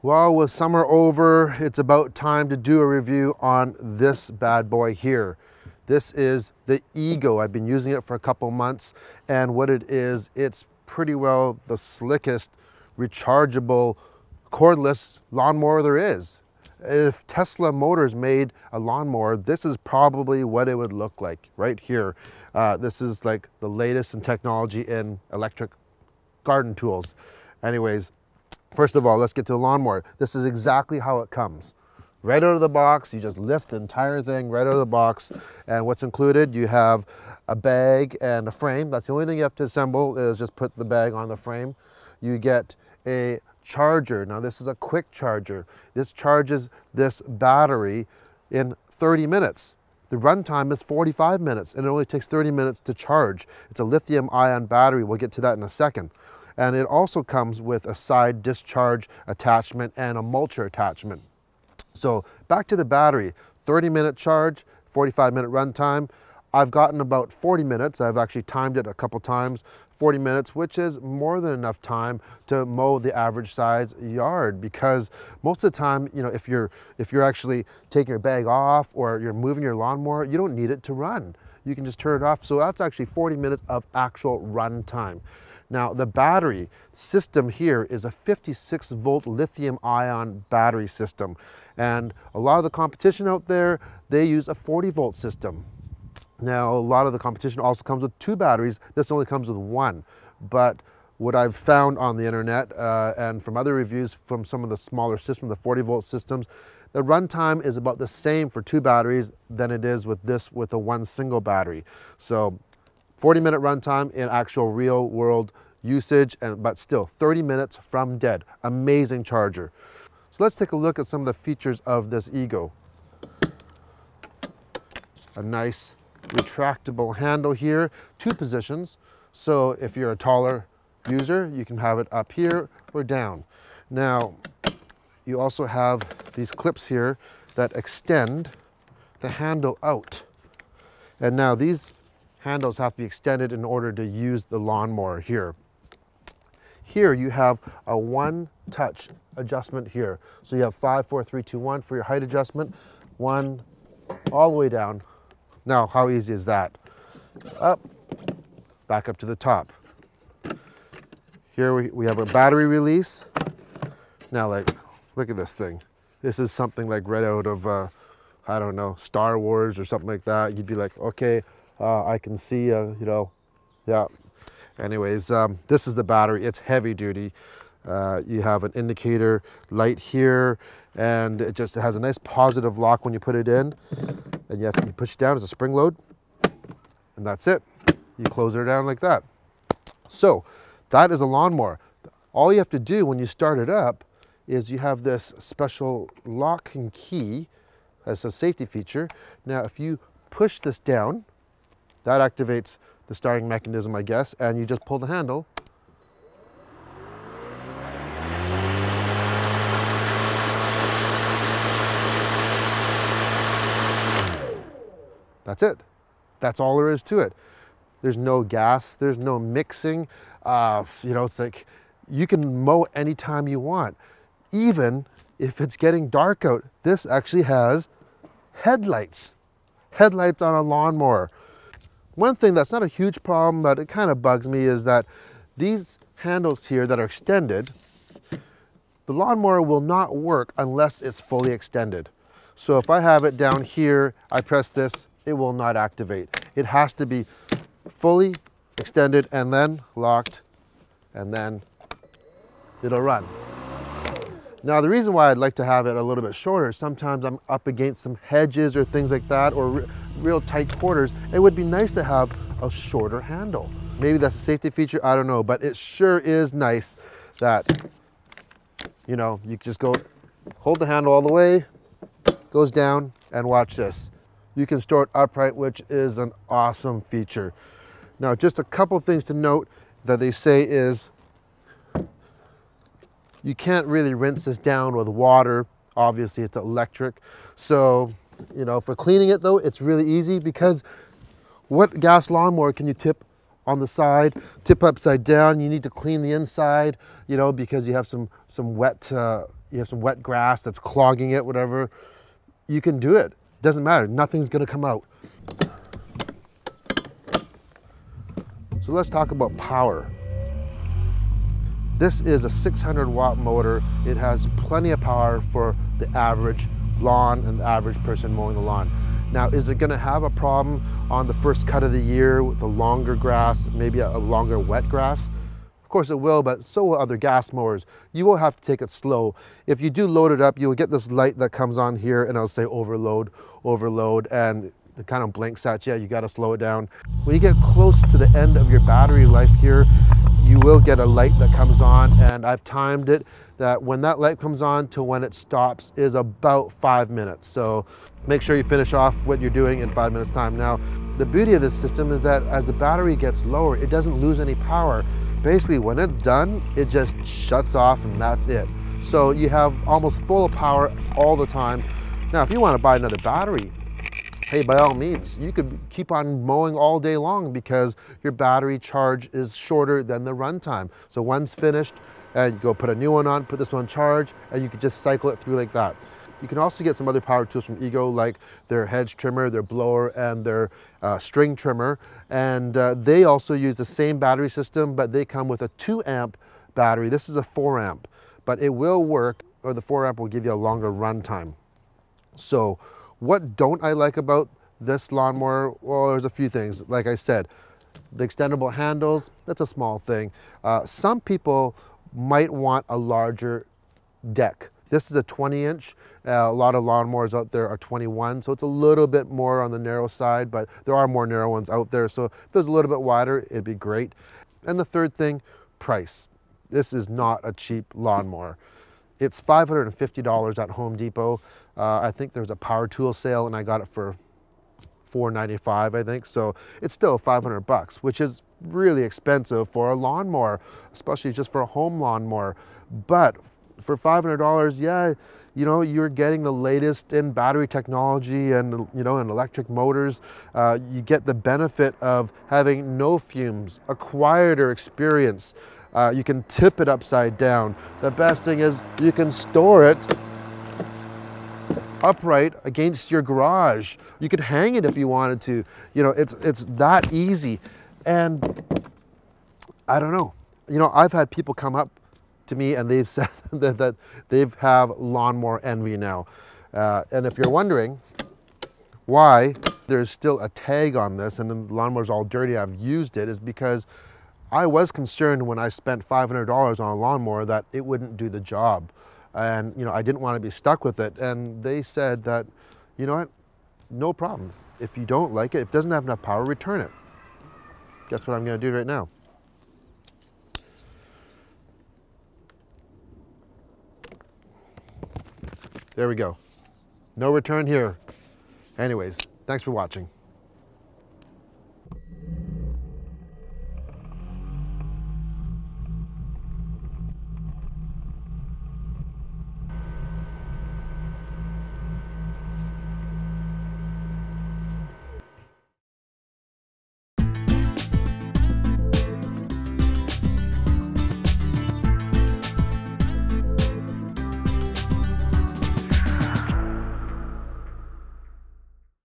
Well, with summer over, it's about time to do a review on this bad boy here. This is the Ego. I've been using it for a couple months, and what it is, it's pretty well the slickest rechargeable cordless lawnmower there is. If Tesla Motors made a lawnmower, this is probably what it would look like right here. This is like the latest in technology in electric garden tools. Anyways, first of all, let's get to the lawnmower. This is exactly how it comes. Right out of the box, you just lift the entire thing right out of the box. And what's included, you have a bag and a frame. That's the only thing you have to assemble is just put the bag on the frame. You get a charger. Now this is a quick charger. This charges this battery in 30 minutes. The runtime is 45 minutes and it only takes 30 minutes to charge. It's a lithium-ion battery. We'll get to that in a second. And it also comes with a side discharge attachment and a mulcher attachment. So back to the battery, 30-minute charge, 45-minute runtime. I've gotten about 40 minutes. I've actually timed it a couple times, 40 minutes, which is more than enough time to mow the average size yard, because most of the time, you know, if you're actually taking your bag off or you're moving your lawnmower, you don't need it to run. You can just turn it off. So that's actually 40 minutes of actual run time. Now the battery system here is a 56 volt lithium ion battery system. And a lot of the competition out there, they use a 40 volt system. Now a lot of the competition also comes with two batteries. This only comes with one. But what I've found on the internet and from other reviews from some of the smaller systems, the 40 volt systems, the runtime is about the same for two batteries than it is with this, with the one single battery. So 40-minute runtime in actual real-world usage, but still 30 minutes from dead. Amazing charger. So let's take a look at some of the features of this Ego. A nice retractable handle here, two positions. So if you're a taller user, you can have it up here or down. Now, you also have these clips here that extend the handle out. And now these handles have to be extended in order to use the lawnmower here. Here you have a one-touch adjustment here. So you have 5, 4, 3, 2, 1 for your height adjustment. 1 all the way down. Now how easy is that? Up, back up to the top. Here we have a battery release. Now like, look at this thing. This is something like right out of, I don't know, Star Wars or something like that. You'd be like, okay, I can see, you know, yeah. Anyways, this is the battery. It's heavy duty. You have an indicator light here, and it just has a nice positive lock when you put it in. And you have to push down as a spring load, and that's it. You close it down like that. So that is a lawnmower. All you have to do when you start it up is you have this special lock and key as a safety feature. Now, if you push this down, that activates the starting mechanism, I guess, and you just pull the handle. That's it. That's all there is to it. There's no gas, there's no mixing. You know, it's like you can mow anytime you want. Even if it's getting dark out, this actually has headlights. Headlights on a lawnmower. One thing that's not a huge problem, but it kind of bugs me, is that these handles here that are extended, the lawnmower will not work unless it's fully extended. So if I have it down here, I press this, it will not activate. It has to be fully extended and then locked, and then it'll run. Now the reason why I'd like to have it a little bit shorter, sometimes I'm up against some hedges or things like that, or real tight quarters, it would be nice to have a shorter handle. Maybe that's a safety feature, I don't know, but it sure is nice that, you know, you just go, hold the handle all the way, goes down, and watch this. You can store it upright, which is an awesome feature. Now, just a couple things to note that they say is, you can't really rinse this down with water. Obviously, it's electric, so, you know, for cleaning it though, it's really easy, because what gas lawnmower can you tip on the side, tip upside down. You need to clean the inside, you know, because you have some wet grass that's clogging it, whatever. You can do it. Doesn't matter. Nothing's going to come out. So let's talk about power. This is a 600-watt motor. It has plenty of power for the average lawn and the average person mowing the lawn. Now, is it going to have a problem on the first cut of the year with the longer grass, maybe a longer wet grass? Of course it will, but so will other gas mowers. You will have to take it slow. If you do load it up, you will get this light that comes on here and it'll say overload, overload, and it kind of blinks at you. You got to slow it down. When you get close to the end of your battery life here, you will get a light that comes on, and I've timed it that when that light comes on to when it stops is about 5 minutes. So make sure you finish off what you're doing in 5 minutes time. Now, the beauty of this system is that as the battery gets lower, it doesn't lose any power. Basically, when it's done, it just shuts off and that's it. So you have almost full power all the time. Now, if you want to buy another battery, hey, by all means, you could keep on mowing all day long because your battery charge is shorter than the runtime. So one's finished, and you go put a new one on, put this one on charge, and you could just cycle it through like that. You can also get some other power tools from Ego, like their hedge trimmer, their blower, and their string trimmer. And they also use the same battery system, but they come with a 2-amp battery. This is a 4-amp, but it will work, or the 4-amp will give you a longer runtime. So, what don't I like about this lawnmower? Well, there's a few things. Like I said, the extendable handles, that's a small thing. Some people might want a larger deck. This is a 20-inch. A lot of lawnmowers out there are 21, so it's a little bit more on the narrow side, but there are more narrow ones out there. So if it was a little bit wider, it'd be great. And the third thing, price. This is not a cheap lawnmower. It's $550 at Home Depot. I think there was a power tool sale and I got it for $495, I think. So it's still $500, which is really expensive for a lawnmower, especially just for a home lawnmower. But for $500, yeah, you know, you're getting the latest in battery technology and, you know, in electric motors. You get the benefit of having no fumes, a quieter experience. You can tip it upside down. The best thing is you can store it upright against your garage. You could hang it if you wanted to. You know, it's that easy. And I don't know. You know, I've had people come up to me and they've said that they've have lawnmower envy now. And if you're wondering why there's still a tag on this and the lawnmower's all dirty, I've used it, is because I was concerned when I spent $500 on a lawnmower that it wouldn't do the job. And, you know, I didn't want to be stuck with it. And they said that, you know what, no problem. If you don't like it, if it doesn't have enough power, return it. Guess what I'm going to do right now? There we go. No return here. Anyways, thanks for watching.